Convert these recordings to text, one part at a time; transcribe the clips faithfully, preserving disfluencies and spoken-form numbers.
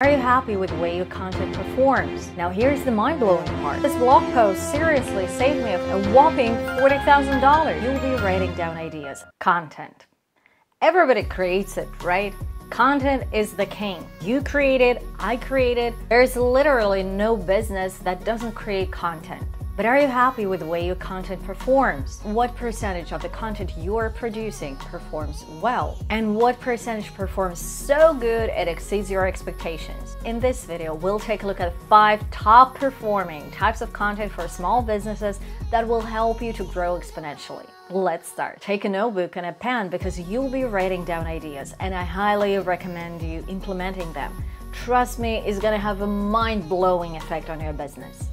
Are you happy with the way your content performs? Now here's the mind-blowing part. This blog post seriously saved me a whopping forty thousand dollars. You'll be writing down ideas. Content. Everybody creates it, right? Content is the king. You create it, I create it. There's literally no business that doesn't create content. But are you happy with the way your content performs? What percentage of the content you're producing performs well? And what percentage performs so good it exceeds your expectations? In this video, we'll take a look at five top performing types of content for small businesses that will help you to grow exponentially. Let's start. Take a notebook and a pen because you'll be writing down ideas, and I highly recommend you implementing them. Trust me, it's gonna have a mind-blowing effect on your business.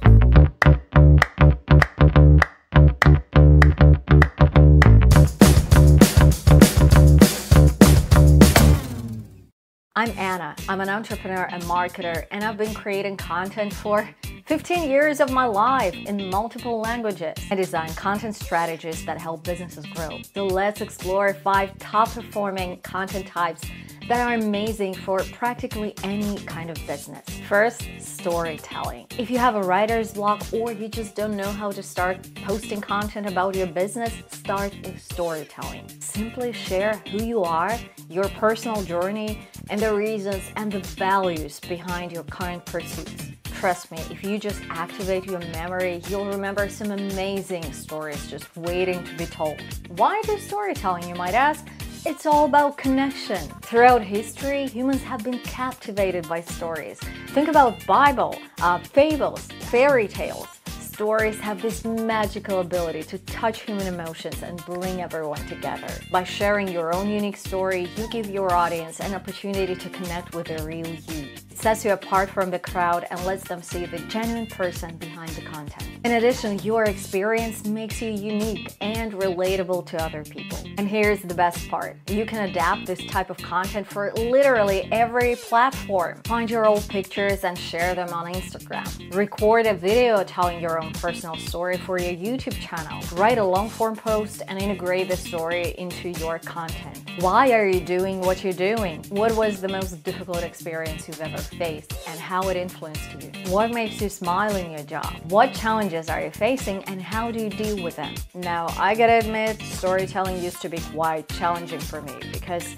I'm Anna. I'm an entrepreneur and marketer, and I've been creating content for fifteen years of my life in multiple languages. I design content strategies that help businesses grow. So let's explore five top-performing content types that are amazing for practically any kind of business. First, storytelling. If you have a writer's block or you just don't know how to start posting content about your business, start with storytelling. Simply share who you are, your personal journey, and the reasons and the values behind your current pursuits. Trust me, if you just activate your memory, you'll remember some amazing stories just waiting to be told. Why do storytelling, you might ask? It's all about connection. Throughout history, humans have been captivated by stories. Think about Bible, uh, fables, fairy tales. Stories have this magical ability to touch human emotions and bring everyone together. By sharing your own unique story, you give your audience an opportunity to connect with the real you. It sets you apart from the crowd and lets them see the genuine person behind the content. In addition, your experience makes you unique and relatable to other people. And here's the best part. You can adapt this type of content for literally every platform. Find your old pictures and share them on Instagram. Record a video telling your own personal story for your YouTube channel. Write a long-form post and integrate the story into your content. Why are you doing what you're doing? What was the most difficult experience you've ever faced and how it influenced you? What makes you smile in your job? What challenges are you facing and how do you deal with them? Now, I gotta admit, storytelling used to be quite challenging for me because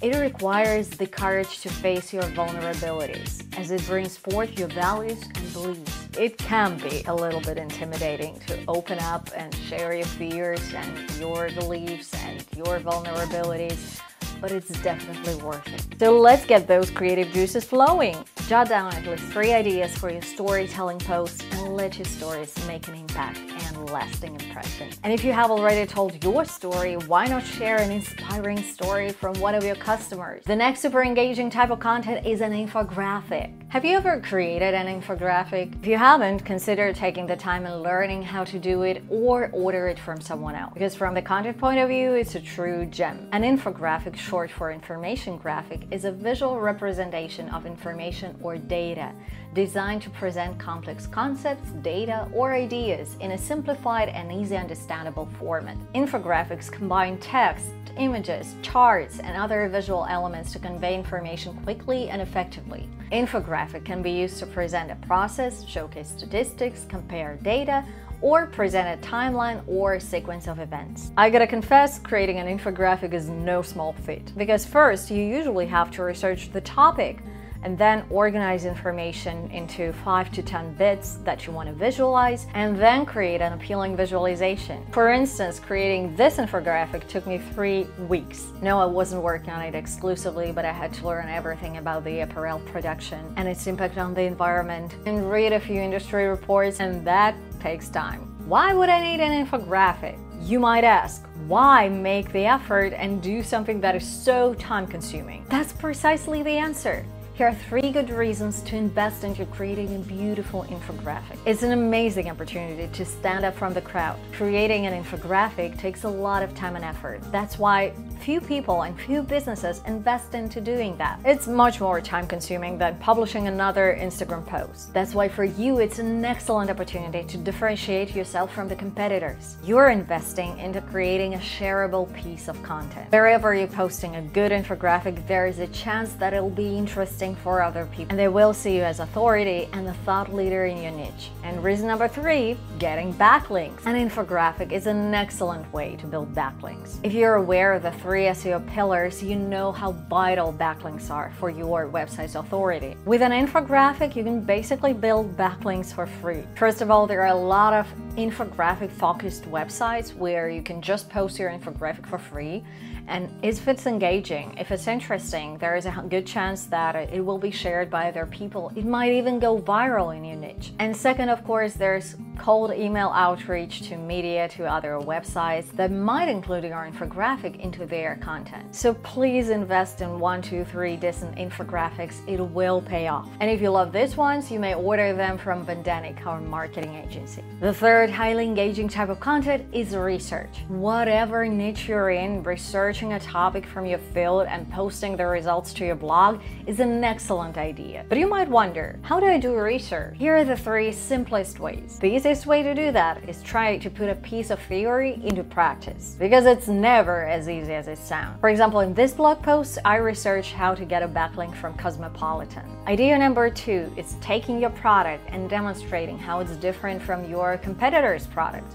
it requires the courage to face your vulnerabilities as it brings forth your values and beliefs. It can be a little bit intimidating to open up and share your fears and your beliefs and your vulnerabilities, but it's definitely worth it. So let's get those creative juices flowing. Jot down at least three ideas for your storytelling posts and let your stories make an impact and lasting impression. And if you have already told your story, why not share an inspiring story from one of your customers? The next super engaging type of content is an infographic. Have you ever created an infographic? If you haven't, consider taking the time and learning how to do it or order it from someone else. Because from the content point of view, it's a true gem. An infographic, short for information graphic, is a visual representation of information or data designed to present complex concepts, data, or ideas in a simplified and easy understandable format. Infographics combine text, images, charts, and other visual elements to convey information quickly and effectively. Infographic can be used to present a process, showcase statistics, compare data, or present a timeline or sequence of events. I gotta confess, creating an infographic is no small feat, because first, you usually have to research the topic, and then organize information into five to ten bits that you want to visualize, and then create an appealing visualization. For instance, creating this infographic took me three weeks. No, I wasn't working on it exclusively, but I had to learn everything about the apparel production and its impact on the environment, and read a few industry reports, and that takes time. Why would I need an infographic? You might ask, why make the effort and do something that is so time-consuming? That's precisely the answer. Here are three good reasons to invest into creating a beautiful infographic. It's an amazing opportunity to stand up from the crowd. Creating an infographic takes a lot of time and effort. That's why Few people and few businesses invest into doing that. It's much more time consuming than publishing another Instagram post. That's why for you it's an excellent opportunity to differentiate yourself from the competitors. You're investing into creating a shareable piece of content. Wherever you're posting a good infographic, there is a chance that it'll be interesting for other people and they will see you as authority and the thought leader in your niche. And reason number three, getting backlinks. An infographic is an excellent way to build backlinks. If you're aware of the three S E O pillars, you know how vital backlinks are for your website's authority. With an infographic, you can basically build backlinks for free. First of all, there are a lot of infographic-focused websites where you can just post your infographic for free, and if it's engaging, if it's interesting, there is a good chance that it will be shared by other people. It might even go viral in your niche. And second, of course, there's cold email outreach to media, to other websites that might include your infographic into their content. So please invest in one, two, three decent infographics. It will pay off. And if you love these ones, you may order them from Vandenic, our marketing agency. The third highly engaging type of content is research. Whatever niche you're in, researching a topic from your field and posting the results to your blog is an excellent idea. But you might wonder, how do I do research? Here are the three simplest ways. The easiest way to do that is try to put a piece of theory into practice, because it's never as easy as it sounds. For example, in this blog post, I researched how to get a backlink from Cosmopolitan. Idea number two is taking your product and demonstrating how it's different from your competitor's product,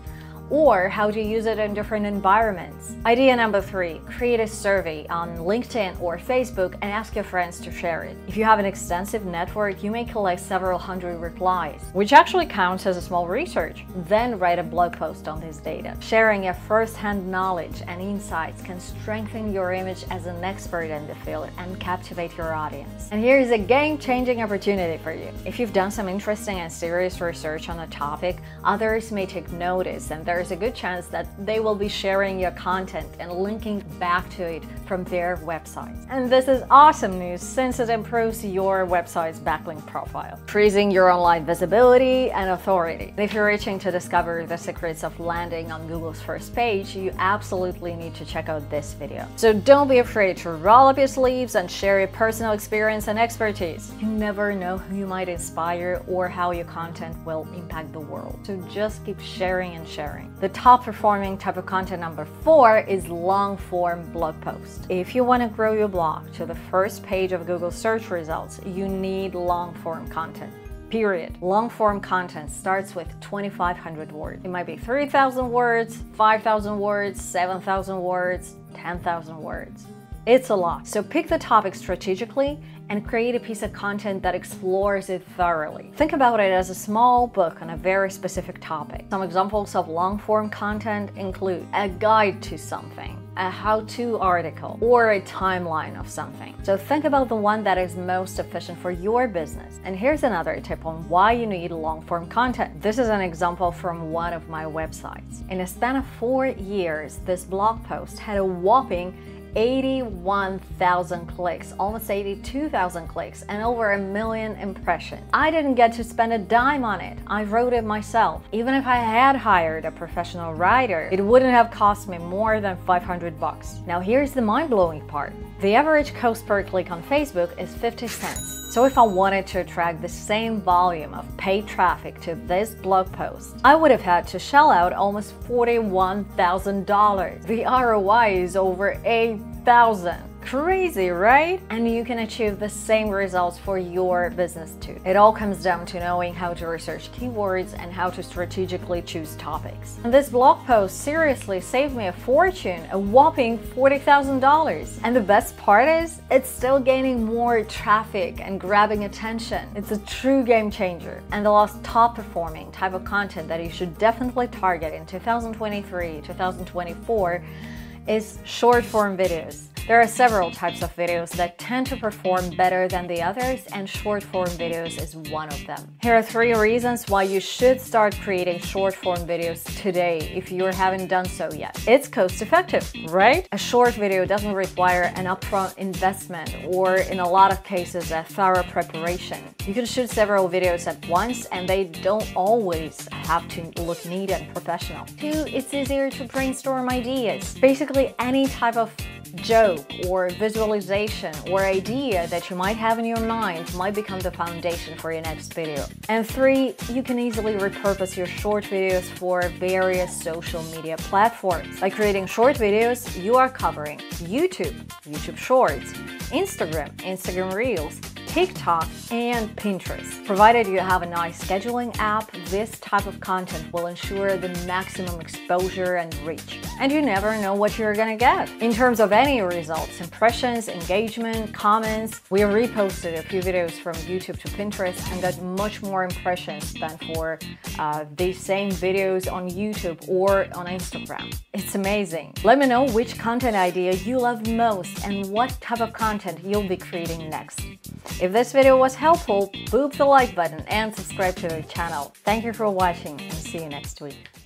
or how to use it in different environments. Idea number three, create a survey on LinkedIn or Facebook and ask your friends to share it. If you have an extensive network, you may collect several hundred replies, which actually counts as a small research. Then write a blog post on this data. Sharing your first-hand knowledge and insights can strengthen your image as an expert in the field and captivate your audience. And here is a game-changing opportunity for you. If you've done some interesting and serious research on a topic, others may take notice, and they're there's a good chance that they will be sharing your content and linking back to it from their websites. And this is awesome news, since it improves your website's backlink profile, increasing your online visibility and authority. If you're itching to discover the secrets of landing on Google's first page, you absolutely need to check out this video. So don't be afraid to roll up your sleeves and share your personal experience and expertise. You never know who you might inspire or how your content will impact the world. So just keep sharing and sharing. The top performing type of content number four is long form blog posts. If you want to grow your blog to the first page of Google search results, you need long form content. Period. Long form content starts with twenty-five hundred words. It might be three thousand words, five thousand words, seven thousand words, ten thousand words. It's a lot. So pick the topic strategically and create a piece of content that explores it thoroughly. Think about it as a small book on a very specific topic. Some examples of long-form content include a guide to something, a how-to article, or a timeline of something. So think about the one that is most efficient for your business. And here's another tip on why you need long-form content. This is an example from one of my websites. In a span of four years, this blog post had a whopping eighty-one thousand clicks, almost eighty-two thousand clicks, and over a million impressions. I didn't get to spend a dime on it. I wrote it myself. Even if I had hired a professional writer, it wouldn't have cost me more than five hundred bucks. Now here's the mind-blowing part. The average cost per click on Facebook is fifty cents. So if I wanted to attract the same volume of paid traffic to this blog post, I would have had to shell out almost forty-one thousand dollars. The R O I is over eight thousand dollars. Crazy, right? And you can achieve the same results for your business too. It all comes down to knowing how to research keywords and how to strategically choose topics. And this blog post seriously saved me a fortune, a whopping forty thousand dollars. And the best part is, it's still gaining more traffic and grabbing attention. It's a true game changer. And the last top performing type of content that you should definitely target in two thousand twenty-three, two thousand twenty-four is short form videos. There are several types of videos that tend to perform better than the others, and short form videos is one of them. Here are three reasons why you should start creating short form videos today if you haven't done so yet. It's cost effective, right? A short video doesn't require an upfront investment or, in a lot of cases, a thorough preparation. You can shoot several videos at once and they don't always have to look neat and professional. Two, it's easier to brainstorm ideas. Basically, any type of joke or visualization or idea that you might have in your mind might become the foundation for your next video. And three, you can easily repurpose your short videos for various social media platforms. By creating short videos, you are covering YouTube, YouTube Shorts, Instagram, Instagram Reels, TikTok, and Pinterest. Provided you have a nice scheduling app, this type of content will ensure the maximum exposure and reach. And you never know what you're gonna get. In terms of any results, impressions, engagement, comments, we reposted a few videos from YouTube to Pinterest and got much more impressions than for uh, these same videos on YouTube or on Instagram. It's amazing. Let me know which content idea you love most and what type of content you'll be creating next. If this video was helpful, boop the like button and subscribe to the channel. Thank you for watching and see you next week.